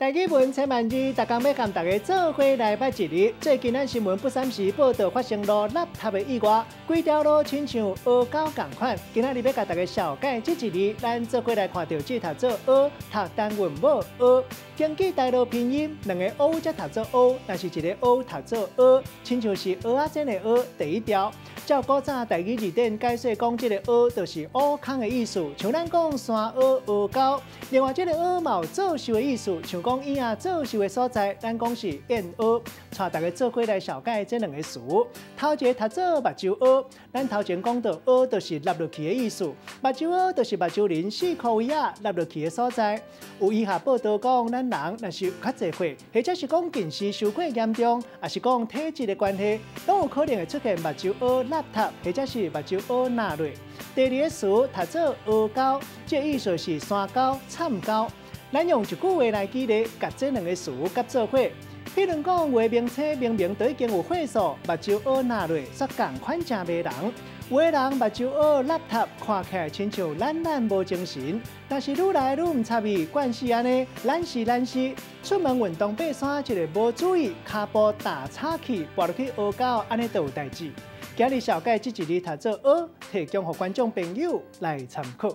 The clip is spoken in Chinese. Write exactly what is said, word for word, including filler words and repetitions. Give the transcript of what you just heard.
台语文千万字，逐天要跟大家做伙来拜一日。最近咱新闻不三时报道发生路垃圾的意外，几条路亲像恶狗同款。今仔日要甲大家小解这一日，咱做伙来看到字读作恶，读单韵母恶。根据大陆拼音，两个恶才读作恶，但是一个恶读作恶，亲像是蚵仔煎的蚵第一条。照古早台语字典解释讲，这个蚵就是乌空的意思，像咱讲山蚵、蚵狗。另外，这个蚵嘛有做秀的意思，像。 讲伊啊，做秀的所在，咱讲是燕蚵，带大家做伙来小解这两个词。头一个读做目睭蚵，咱头前讲到蚵，就是落落去的意思。目睭蚵就是目睭仁四颗位啊，落落去的所在。有以下报道讲，咱人若是较侪岁，或者是讲近视受过严重，也是讲体质的关系，拢有可能会出现目睭蚵邋遢，或者是目睭蚵那类。第二个词读做蚵狗，这意思是山狗、惨狗。 咱用一句话来举例，甲这两个词甲做伙。比如讲，有的名车明明都已经有岁数，目睭乌那类，煞同款真迷人。有的人目睭乌邋遢，看起来亲像懒懒无精神，但是愈来愈唔插意，惯是安尼，懒是懒是。出门运动爬山，一个无注意，脚步打岔去，跌落去乌狗，安尼就有代志。今日小解这一日读做蚵，提供予观众朋友来参考。